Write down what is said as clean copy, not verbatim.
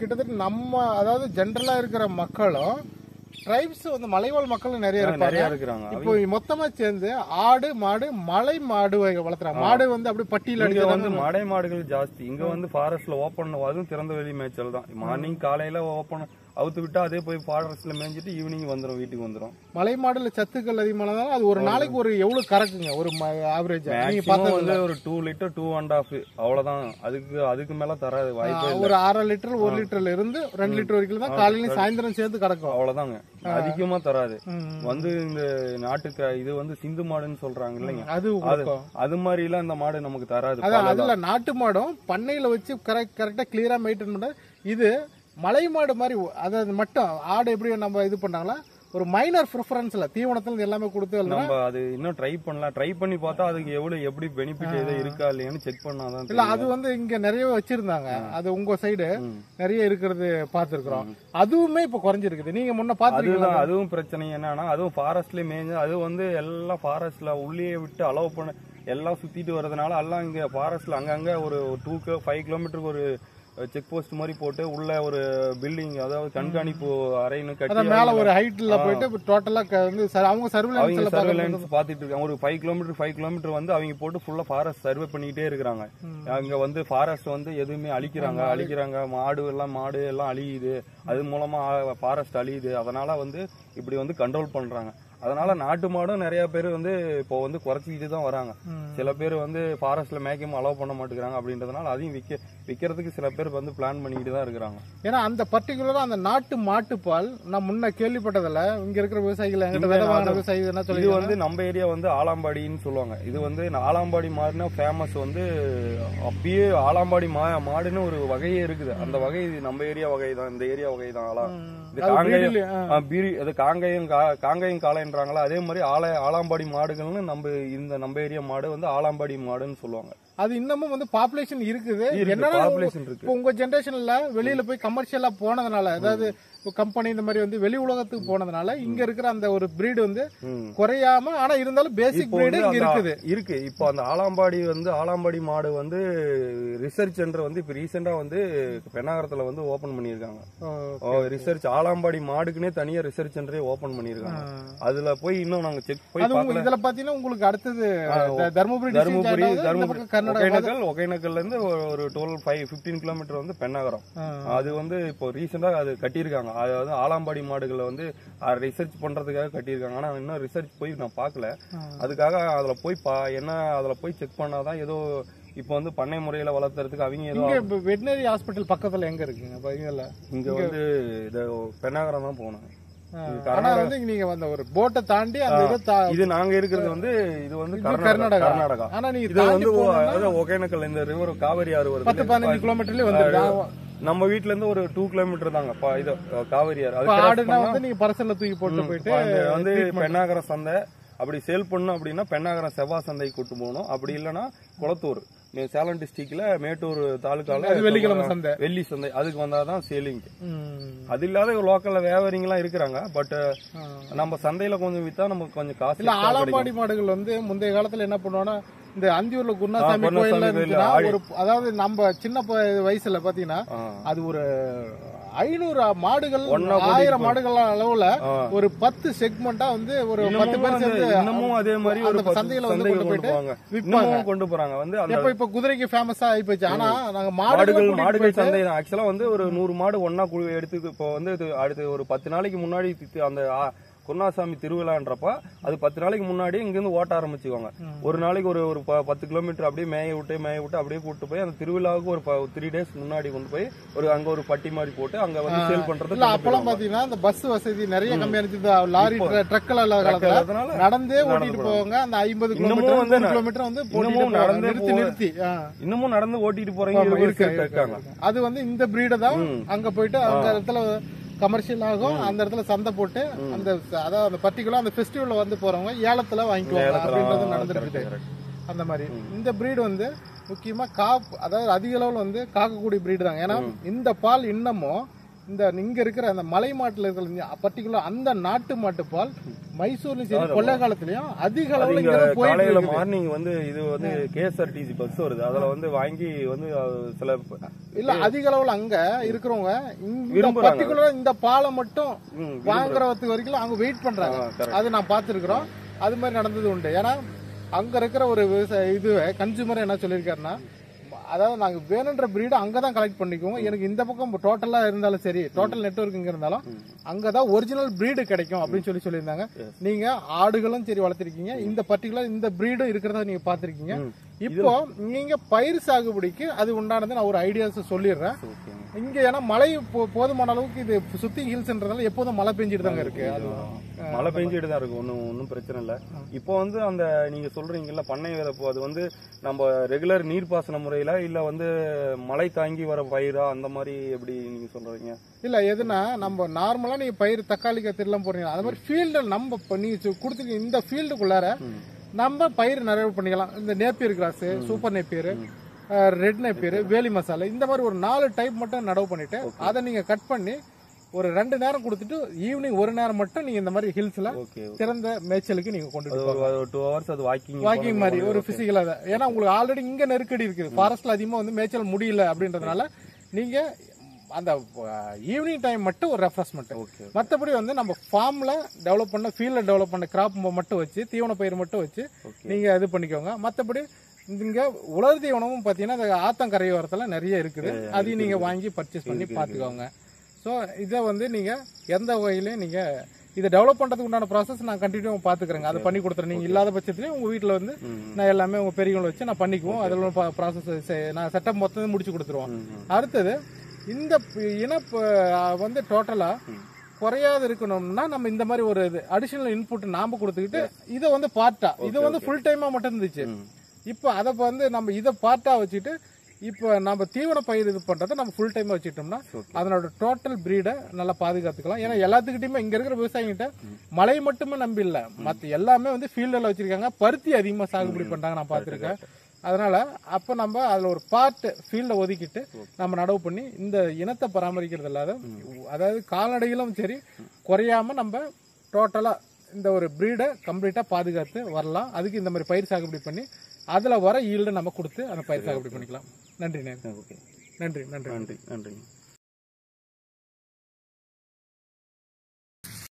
கிட்டத்தட்ட நம்ம அதாவது ஜெனரலா இருக்கிற மக்களும் ட்ரைப்ஸ் வந்து மலைவாழ் மக்களும் நிறைய இருக்கிறாங்க. இப்போ மொத்தமா சேர்ந்து ஆடு மாடு மலை மாடு வளர்த்துறாங்க. மாடு வந்து அப்படி பட்டியல அடிச்சு வந்து மலை மாடுகள் ஜாஸ்தி. இங்க வந்து ஃபாரஸ்ட்ல ஓப்பன் அதுவும் திறந்த வெளி மேய்ச்சல் தான். மார்னிங் காலையில ஓப்பன் அவுத்து விட்டா அதே போய் ஃபாரஸ்ட்ல மேய்ஞ்சிட்டு ஈவினிங் வந்துடும், வீட்டுக்கு வந்துடும். மலை மாடுல சத்துக்கள் அதிகமானதால அது ஒரு நாளைக்கு ஒரு எவ்வளவு கறக்குங்க? ஒரு ஆவரேஜ் நீங்க பார்த்தது வந்து ஒரு 2 லிட்டர் 2.5 அவ்வளவுதான். அதுக்கு மேல தராது வாய்ப்பு. ஒரு 1/2 லிட்டர் 1 லிட்டர்ல இருந்து 2 லிட்டர் வரைக்கும் தான் காலையில சாயந்தரம் சேர்த்து கறக்கும், அவ்வளவுதாங்க. அதிகமா தராது. வந்து இந்த நாட்டுக்கு இது வந்து சிந்து மாடுன்னு சொல்றாங்க இல்லைங்க, அது மாதிரி எல்லாம் இந்த மாடு நமக்கு தராது. அதுல நாட்டு மாடும் பண்ணையில வச்சு கரெக்டா கிளியரா மெயின்டைன் பண்ற இது மலை மாடு மாதிரி. அதாவது மட்டும் ஆடு எப்படி நம்ம இது பண்ணாங்களா ஒரு மைனர் ப்ரிஃபரன்ஸ்ல தீவனத்துல எல்லாமே கொடுத்து நம்ம அது இன்னும் ட்ரை பண்ணலாம். ட்ரை பண்ணி பார்த்தா அதுக்கு எவ்வளவு எப்படி பெனிஃபிட் எது இருக்கா இல்லையான்னு செக் பண்ணாதான். இல்ல அது வந்து இங்க நிறைய வச்சிருந்தாங்க, அது உங்க சைடு நிறைய இருக்கிறது பாத்துருக்கிறோம். அதுவுமே இப்ப குறைஞ்சிருக்குது. நீங்க முன்ன பாத்துருக்கீங்களா? அதுவும் பிரச்சனை என்னன்னா அதுவும் ஃபாரஸ்ட்லயே மேய்ஞ்சு அது வந்து எல்லாம் ஃபாரஸ்ட்ல உள்ளே விட்டு அலோவ் பண்ண எல்லாம் சுத்திட்டு வர்றதுனால எல்லாம் இங்க ஃபாரஸ்ட்ல அங்கங்க ஒரு 2-5 கிலோமீட்டருக்கு ஒரு செக் போஸ்ட் மாதிரி போட்டு உள்ள ஒரு பில்டிங் அதாவது கண்காணிப்பு அறைன்னு கட்டி மேல ஒரு ஹைட்ல போயிட்டு டோட்டலா வந்து அவங்க சர்வேலன்ஸ் பாத்துட்டு இருக்காங்க. ஒரு 5 கிலோமீட்டர் வந்து அவங்க போட்டு ஃபுல்லா ஃபாரஸ்ட் சர்வே பண்ணிக்கிட்டே இருக்காங்க. அங்க வந்து ஃபாரஸ்ட் வந்து எதுவுமே அழிக்கிறாங்க. மாடு எல்லாம் அழியுது, அது மூலமா ஃபாரஸ்ட் அழியுது. அதனால வந்து இப்படி வந்து கண்ட்ரோல் பண்றாங்க. அதனால நாட்டு மாடும் நிறைய பேர் வந்து இப்போ வந்து குறைச்சிக்கிட்டு தான் வராங்க. சில பேர் வந்து ஃபாரஸ்ட்ல மேய்க்கவும் அலோவ் பண்ண மாட்டேங்கிறாங்க. அப்படின்றதுனால அதையும் விற்கிறதுக்கு சில பேர் வந்து பிளான் பண்ணிக்கிட்டு தான் இருக்கிறாங்க. ஏன்னா அந்த பர்டிகுலரா அந்த நாட்டு மாட்டுப்பால் நான் முன்ன கேள்விப்பட்டதில்ல. இங்க இருக்கிற விவசாயிகள் விவசாயிகள் இது வந்து நம்ம ஏரியா வந்து ஆலாம்பாடின்னு சொல்லுவாங்க. இது வந்து ஆலாம்பாடி மாடுனா ஃபேமஸ் வந்து அப்படியே ஆலாம்பாடி மாடுன்னு ஒரு வகையே இருக்குது. அந்த வகை நம்ம ஏரியா வகை தான், இந்த ஏரியா வகை தான். காங்காயம் காளைன்றாங்களா அதே மாதிரி ஆலாம்பாடி மாடுகள்னு நம்ம ஏரியா மாடு வந்து ஆலாம்பாடி மாடுன்னு சொல்லுவாங்க. அது இன்னமும் வந்து பாப்புலேஷன் இருக்குது. உங்க ஜெனரேஷன்ல வெளியில போய் கமர்ஷியலா போனதுனால, அதாவது கம்பெனி இந்த மாதிரி வந்து வெளி உலகத்துக்கு போனதுனால இங்க இருக்கிற அந்த ஒரு பிரீடு வந்து குறையாம, ஆனா இருந்தாலும் பேசிக் பிரீடு இங்க இருக்குது. இப்போ அந்த ஆலாம்பாடி மாடு வந்து ரிசர்ச் சென்டர் வந்து இப்ப ரீசெண்டா வந்து பெண்ணாகரத்துல வந்து ஓபன் பண்ணிருக்காங்க. ரிசர்ச் ஆலாம்பாடி மாடுக்குன்னே தனியா ரிசர்ச் சென்டரே ஓபன் பண்ணிருக்காங்க. அதுல போய் இன்னும் நாங்க செக் போய் இதுல பாத்தீங்கன்னா உங்களுக்கு அடுத்தது தர்மபுரி ஒகேனக்கல்ல இருந்து ஒரு 12-15 கிலோமீட்டர் வந்து பெண்ணாகரம். அது வந்து இப்போ ரீசெண்டா அது கட்டியிருக்காங்க. அதாவது ஆலாம்பாடி மாடுகளை வந்து ரிசர்ச் பண்றதுக்காக கட்டியிருக்காங்க. ஆனா இன்னும் ரிசர்ச் போய் நான் பாக்கல. அதுக்காக அதுல போய் அதுல போய் செக் பண்ணாதான் ஏதோ இப்ப வந்து பண்ணை முறையில வளர்த்துறதுக்கு அவங்க வெட்டினரி ஹாஸ்பிட்டல் பக்கத்துல எங்க இருக்குங்க? இங்க வந்து பெண்ணாகரம் தான் போனாங்க. போட்டை தாண்டி இது நாங்க இருக்கிறது வந்து இது வந்து கர்நாடகா. ஆனா நீங்க ஒகேனக்கல் இந்த ரிவர் காவிரி ஆறு ஒரு 10-15 கிலோமீட்டர்ல வந்து நம்ம வீட்டுல இருந்து ஒரு 2 கிலோமீட்டர் தாங்க. இது காவிரி ஆறு நீங்க பரசல்ல தூக்கி போட்டு போயிட்டு வந்து பெண்ணாகரம் சந்தை அப்படி சேல் பண்ணணும் அப்படின்னா பெண்ணாகரம் செவ்வாய் சந்தை கூட்டு போகணும். அப்படி இல்லைன்னா குளத்தூர் சேலம் டிஸ்ட்ரிக்ட்ல மேட்டூர் தாலுக்கால வெள்ளிக்கிழமை சந்தை வெள்ளி சந்தை அதுக்கு வந்தாதான் சேலிங். அது இல்லாத லோக்கல்ல வியாபாரிங்க எல்லாம் இருக்கிறாங்க. பட் நம்ம சந்தையில கொஞ்சம் வித்தா நமக்கு கொஞ்சம் காசு. ஆலாம்பாடி மாடுகள் வந்து முந்தைய காலத்துல என்ன பண்ணுவோம்னா இந்த அந்தியூர்ல குருநாசாமி கோயில்ல இருந்துச்சுன்னா அதாவது நம்ம சின்ன வயசுல பாத்தீங்கன்னா அது ஒரு 500 மாடுகள் 1000 மாடுகள் அளவுல ஒரு 10 செக்மெண்டா வந்து ஒரு 10 பேர் சேர்ந்து இன்னமும் அதே மாதிரி ஒரு சந்தையில வந்து கொண்டு போயிட்டு விற்பனைக்கு கொண்டு போறாங்க. வந்து இப்ப குதிரைக்கு ஃபேமஸா ஆகி போச்சு. ஆனா நாங்க மாடுகள் சந்தை தான் ஆக்சுவலா வந்து ஒரு 100 மாடு ஒன்னா குழு எடுத்து இப்போ வந்து அடுத்து ஒரு 10 நாளைக்கு முன்னாடி அந்த குருநாசாமி திருவிழான்றப்ப அது 10 நாளைக்கு முன்னாடி இங்கிருந்து ஓட்ட ஆரம்பிச்சுவாங்க. ஒரு நாளைக்கு ஒரு 10 கிலோமீட்டர் அப்படியே மேய விட்டு அப்படியே கூட்டு போய் அந்த திருவிழாவுக்கு ஒரு 3 டேஸ் முன்னாடி கொண்டு போய் ஒரு அங்க ஒரு பட்டி மாதிரி போட்டு அங்க வந்து சேல் பண்றது. அப்பெல்லாம் பாத்தீங்கன்னா அந்த பஸ் வசதி நிறைய கம்மியா இருந்துச்சு. லாரி ட்ரக்ல நடந்தே ஓட்டிட்டு போவாங்க. அந்த 50 கிலோமீட்டர் வந்து நிறுத்தி இன்னமும் நடந்து ஓட்டிட்டு போறீங்க. அது வந்து இந்த பிரீட தான் அங்க போயிட்டு அந்த இடத்துல கமர்ஷியல் ஆகும். அந்த இடத்துல சந்தை போட்டு அந்த பர்டிகுலர் அந்த ஃபெஸ்டிவல்ல வந்து போறவங்க ஏலத்துல வாங்கிக்குவாங்க அப்படின்றது நடந்துட்டு. அந்த மாதிரி இந்த பிரீடு வந்து முக்கியமா அதாவது அதிக அளவுல வந்து காக்கக்கூடிய பிரீடு தான். ஏன்னா இந்த பால் இன்னமும் இந்த இங்க இருக்கிற அந்த மலை மாட்டுல இருக்கிற பர்டிகுலர் அந்த நாட்டு மாட்டுப்பால் மைசூர்ல சரி கொள்ளை காலத்திலயும் அதிக அளவுல மார்னிங் வந்து இது வந்து கேஎஸ்ஆர்டிசி பஸ் வருது அதுல வந்து வாங்கி வந்து சில இல்ல அதிக அளவுல அங்க இருக்கிறவங்க இந்த பர்டிகுலரா இந்த பாலை மட்டும் வாங்குறதுக்கு வரைக்கும் அவங்க வெயிட் பண்றாங்க. அது நான் பாத்துருக்கிறோம், அது மாதிரி நடந்தது உண்டு. ஏன்னா அங்க இருக்கிற ஒரு விவசாய இது கன்சூமர் என்ன சொல்லியிருக்காருன்னா, அதாவது நாங்க வேணுன்ற பிரீடு அங்கதான் கலெக்ட் பண்ணிக்குவோம், எனக்கு இந்த பக்கம் டோட்டலா இருந்தாலும் சரி டோட்டல் நெட்வொர்க் இங்க இருந்தாலும் அங்கதான் ஒரிஜினல் பிரீடு கிடைக்கும் அப்படின்னு சொல்லி சொல்லியிருந்தாங்க. நீங்க ஆடுகளும் சரி வளர்த்திருக்கீங்க, இந்த பர்டிகுலர் இந்த பிரீடும் இருக்கிறத நீங்க பாத்திருக்கீங்க. இப்போ நீங்க பயிர் சாகுபடிக்கு அது உண்டானது நான் ஒரு ஐடியாஸ் சொல்லிடுறேன். இங்க ஏன்னா மழை போதுமான அளவுக்கு இது சுத்தி ஹில்ஸ்ன்றதால எப்போதும் மழை பெஞ்சிட்டு தாங்க இருக்கு, மழை பெஞ்சிட்டு தான் இருக்கு, ஒன்னும் பிரச்சனை இல்ல. இப்போ வந்து அந்த நீங்க சொல்றீங்கல்ல பண்ணை விதைப்பு, அது வந்து நம்ம ரெகுலர் நீர்ப்பாசன முறையில இல்ல வந்து மழை தாங்கி வர பயிரா அந்த மாதிரி எப்படி நீங்க சொல்றீங்க? இல்ல எதுனா நம்ம நார்மலா நீங்க பயிர் தக்காளி கத்திரிலாம் போறீங்க அது மாதிரி ஃபீல்டு நம்ம நீங்க கொடுத்துருக்க இந்த ஃபீல்டுக்குள்ளார நம்ம பயிர் நிறைவு பண்ணிக்கலாம். இந்த Napier grass, super Napier, red Napier, வேலி மசாலா, இந்த மாதிரி ஒரு 4 டைப் மட்டும் நடவு பண்ணிட்டு அதை நீங்க கட் பண்ணி ஒரு 2 நேரம் கொடுத்துட்டு ஈவினிங் 1 நேரம் மட்டும் நீங்க இந்த மாதிரி ஹில்ஸ்ல திறந்த மேய்ச்சலுக்கு நீங்க கொண்டு வாக்கிங் மாதிரி ஒரு பிசிக்கலா. ஏன்னா உங்களுக்கு ஆல்ரெடி இங்க நெருக்கடி இருக்குது, ஃபாரஸ்ட்ல அதிகமா வந்து மேய்ச்சல் முடியல அப்படின்றதுனால நீங்க அந்த ஈவினிங் டைம் மட்டும் ஒரு ரெஃப்ரெஷ்மெண்ட். மற்றபடி வந்து நம்ம ஃபார்ம்ல டெவலப் பண்ண ஃபீல்ட்ல டெவலப் பண்ண கிராப் மட்டும் வச்சு தீவன பயிர் மட்டும் வச்சு நீங்க இது பண்ணிக்கோங்க. மற்றபடி இங்க உலர் தீவனமும் பாத்தீங்கன்னா ஆத்தங்கரை ஓரத்துல நிறைய இருக்குது, அதையும் நீங்க வாங்கி பர்ச்சேஸ் பண்ணி பாத்துக்கோங்க. ஸோ இதை வந்து நீங்க எந்த வகையிலையும் நீங்க இதை டெவலப் பண்றதுக்கு உண்டான ப்ராசஸ் நான் கண்டினியூ பாத்துக்கிறேங்க, அதை பண்ணி கொடுத்துறேன். நீங்க இல்லாத பட்சத்துலயும் உங்க வீட்டுல வந்து நான் எல்லாமே உங்க பெரியவங்களை வச்சு நான் பண்ணிக்குவோம், அதில் ப்ராசஸ் நான் செட்டப் மொத்தம் முடிச்சு கொடுத்துருவோம். அடுத்தது இந்த இனப்பு வந்து டோட்டலா குறையாத இருக்கணும்னா நம்ம இந்த மாதிரி ஒரு இது அடிஷனல் இன்புட் நாம கொடுத்துக்கிட்டு இதை வந்து பார்ட்டா, இது வந்து ஃபுல் டைமா மட்டும் இருந்துச்சு, இப்ப அதை வந்து நம்ம இதை பார்ட்டா வச்சுட்டு இப்ப நம்ம தீவன பயிர் இது பண்றதை நம்ம ஃபுல் டைமா வச்சுட்டோம்னா அதனோட டோட்டல் பிரீடை நல்லா பாதுகாத்துக்கலாம். ஏன்னா எல்லாத்துக்கிட்டையுமே இங்க இருக்கிற விவசாயிகிட்ட மழை மட்டுமே நம்பி இல்ல, மத்த எல்லாமே வந்து ஃபீல்டுல வச்சிருக்காங்க, பருத்தி அதிகமா சாகுபடி பண்றாங்க நான் பாத்திருக்கேன். அதனால அப்ப நம்ம அதுல ஒரு பார்ட் ஃபீல்ட ஒதுக்கிட்டு நம்ம நடவு பண்ணி இந்த இனத்தை பராமரிக்கிறது இல்லாத, அதாவது கால்நடைகளும் சரி குறையாம நம்ம டோட்டலா இந்த ஒரு பிரீடை கம்ப்ளீட்டா பாதுகாத்து வரலாம். அதுக்கு இந்த மாதிரி பயிர் சாகுபடி பண்ணி அதுல வர ஈல்ட நம்ம கொடுத்து அந்த பயிர் சாகுபடி பண்ணிக்கலாம். நன்றி. நன்றி.